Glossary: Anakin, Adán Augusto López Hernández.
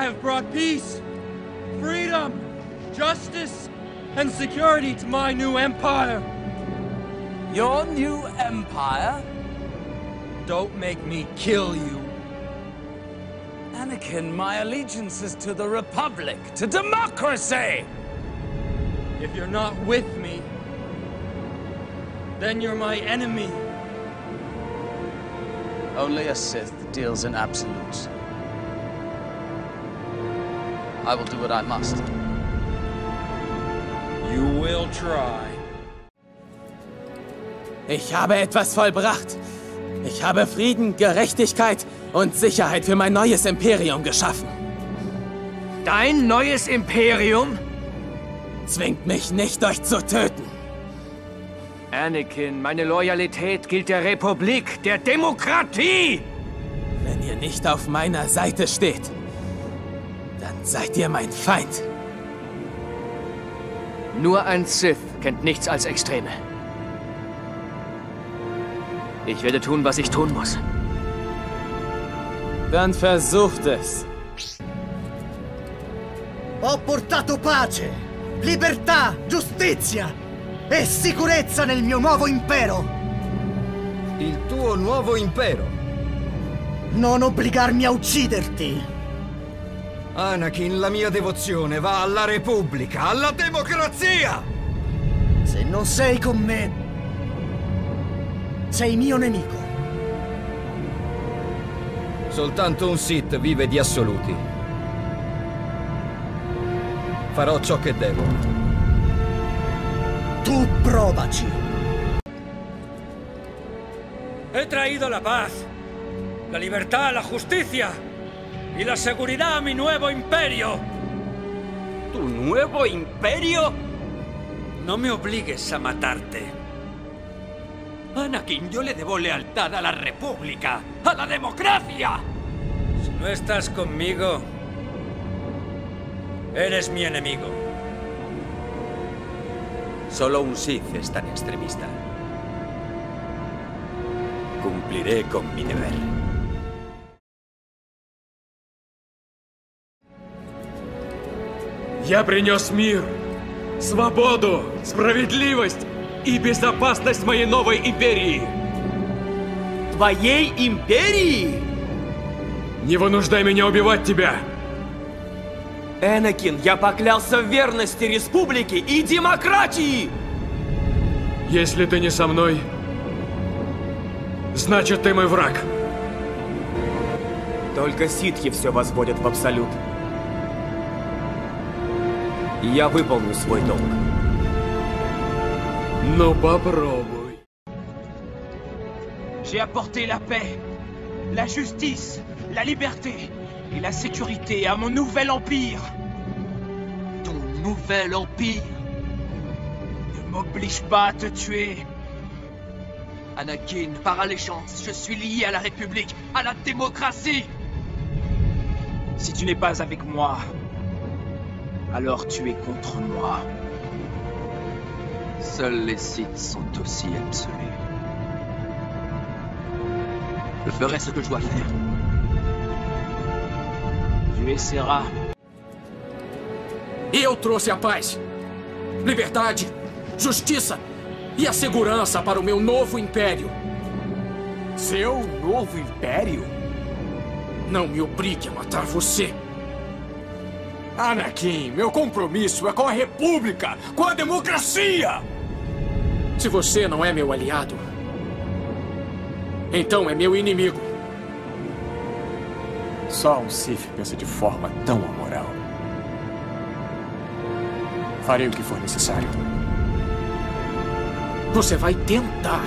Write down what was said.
I have brought peace, freedom, justice, and security to my new empire. Your new empire? Don't make me kill you. Anakin, my allegiance is to the Republic, to democracy! If you're not with me, then you're my enemy. Only a Sith deals in absolutes. I will do what I must. You will try. Ich habe etwas vollbracht. Ich habe Frieden, Gerechtigkeit und Sicherheit für mein neues Imperium geschaffen. Dein neues Imperium? Zwingt mich nicht, euch zu töten. Anakin, meine Loyalität gilt der Republik, der Demokratie! Wenn ihr nicht auf meiner Seite steht, dann seid ihr mein Feind. Nur ein Sith kennt nichts als Extreme. Ich werde tun, was ich tun muss. Dann versucht es. Ho portato pace, libertà, giustizia e sicurezza nel mio nuovo impero. Il tuo nuovo impero? Non obbligarmi a ucciderti. Anakin, la mia devozione va alla Repubblica, alla democrazia! Se non sei con me, sei mio nemico. Soltanto un Sith vive di assoluti. Farò ciò che devo. Tu provaci. He traído la paz, la libertad, la justicia y la seguridad a mi nuevo imperio. ¿Tu nuevo imperio? No me obligues a matarte. Anakin, yo le debo lealtad a la República, a la democracia. Si no estás conmigo, eres mi enemigo. Solo un Sith es tan extremista. Cumpliré con mi deber. Я принес мир, свободу, справедливость и безопасность моей новой империи. Твоей империи? Не вынуждай меня убивать тебя. Энакин, я поклялся в верности республике и демократии. Если ты не со мной, значит ты мой враг. Только ситхи все возводят в абсолют. Я выполню свой долг. No попробуй. J'ai apporté la paix, la justice, la liberté et la sécurité à mon nouvel empire. Ton nouvel empire ne m'oblige pas à te tuer. Anakin, par allégeance, je suis lié à la République, à la démocratie. Si tu n'es pas avec moi, alors tu es contre moi. Seuls les Sith sont aussi absolus. Je ferai ce que je dois faire. Tu essaieras. Eu trouxe a paz, liberdade, justiça e a segurança para o meu novo império. Seu novo império? Não me obrigue a matar você. Anakin, meu compromisso é com a República, com a democracia! Se você não é meu aliado, então é meu inimigo. Só um Sith pensa de forma tão amoral. Farei o que for necessário. Você vai tentar.